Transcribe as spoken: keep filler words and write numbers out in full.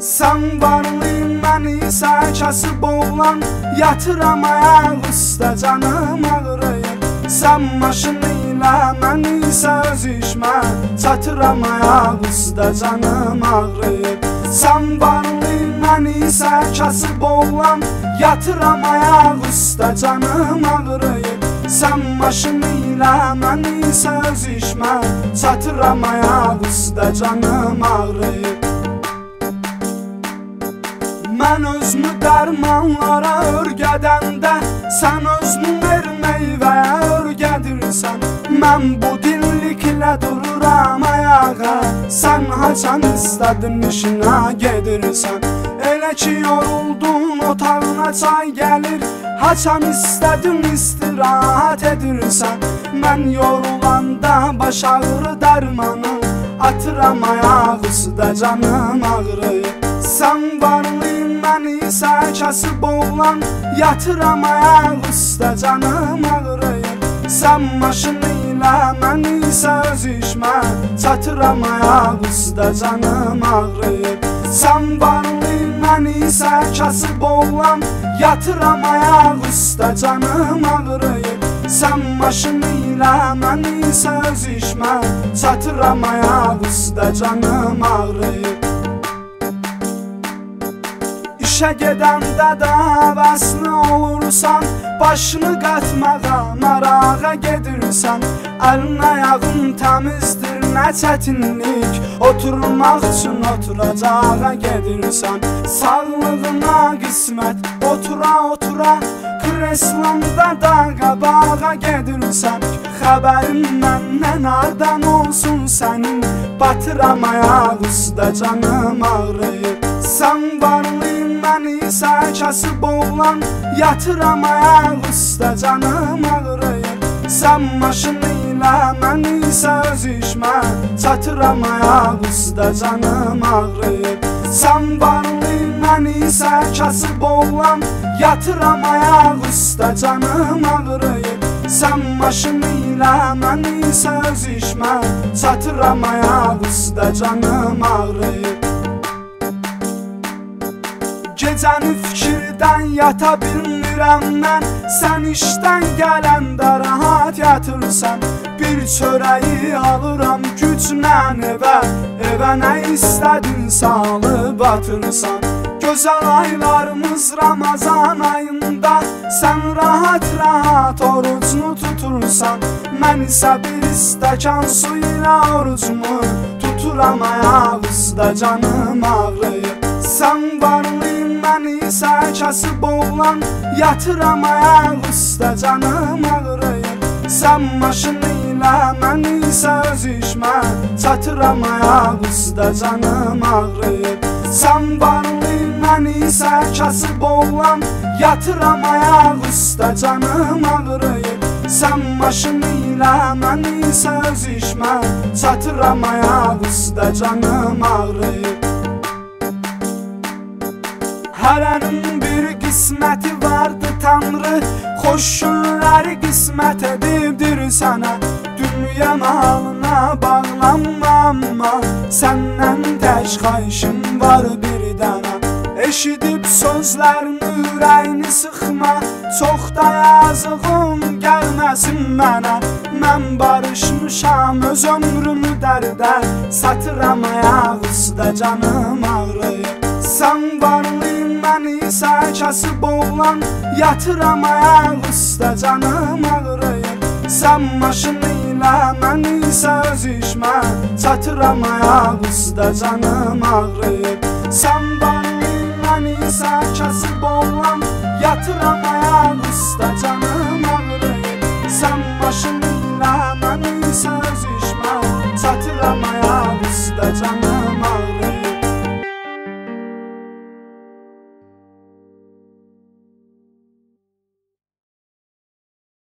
Sen varlığın beni sarkası boğulan, yatıram ayağı usta canım ağrıyır. Sen maşınıyla beni sözüşme, çatıram ayağı usta canım ağrıyır. Sen varlığın beni sarkası boğulan, yatıram ayağı usta canım ağrıyır. Sen maşınıyla beni sözüşme, çatıram ayağı usta canım ağrıyır. Mən özümü dərmanlara örgədəndə, sən özünü ver meyvəyə örgədirsən. Mən bu dilliklə dururam ayağa, sən haçan istədin işinə gedirsən. Elə ki yoruldun otağına çay gəlir, haçan istədin istirahat edirsən. Mən yorulanda baş ağrı dərmanı, atıram ayağı usta canım ağrıyır. Sən varlığın məni sərkəsi boğulan, yatıram ayağı usta canım ağrıyır. Sən maşınıyla məni sözüşmə, çatıram ayağı usta canım ağrıyır. Sən varlığın məni sərkəsi boğulan, yatıram ayağı usta canım ağrıyır. Sən maşınıyla məni sözüşmə, çatıram ayağı usta canım ağrıyır. İşə gedəndə də həvəsli olursan, başını qatmağa, marağa gedirsən. Əlin ayağın təmizdir, nə çətinlik, oturmaq üçün oturacağa gedirsən. Sağlığına qismət, otura-otura, kreslanda da qabağa gedirsən. Xəbərin məndən ardan olsun sənin, batıram ayağı usta canım ağrıyır. Sən varlığın məni sərkəsi boğulan, yatıram ayağı usta canım ağrıyır. Sən maşınıyla məni sözüşmə, çatıram ayağı usta canım ağrıyır. Sən varlığın məni sərkəsi boğulan, yatıram ayağı usta canım ağrıyır. Sən maşınıyla məni sözüşmə, çatıram ayağı usta canım ağrıyır. Gecəni fikirdən yata bilmirəm mən, sən işdən gələndə rahat yatırsan. Bir çörəyi alıram güclə evə, evə nə istədinsə alıb atırsan. Gözəl aylarımız Ramazan ayında, sən rahat-rahat orucunu tutursan. Mən isə bir stəkan su ilə orucumu tuturam ayağı usta canım ağrıyır. Sən varlığın məni sərkəsi boğulan, yatıram ayağı usta canım ağrıyır. Sən maşınıyla məni sözüşmə, çatıram ayağı usta canım ağrıyır. Sən varlığın məni sərkəsi boğulan, yatıram ayağı usta canım ağrıyır. Sən maşınıyla məni sözüşmə, çatıram ayağı usta canım ağrıyır. Hərənin bir qisməti vardı Tanrı, xoş günləri qismət edibdir sənə. Dünya malına bağlanma amma, səndən tək xahişim var bir dənə. Eşidib sözlərini ürəyini sıxma, çox da yazığım gəlməsin mənə. Mən barışmışam öz ömrümü dərdə, satıram ayağı usta canım ağrıyır. Sən varlığın məni sərkəsi boğulan, yatıram ayağı usta canım ağrıyır. Sən maşınıyla məni sözüşmə, çatıram ayağı usta canım ağrıyır. Sən varlığın məni sərkəsi boğulan, yatıram ayağı usta canım ağrıyır. Sən maşınıyla məni sözüşmə, çatıram ayağı usta canım ağrıyır.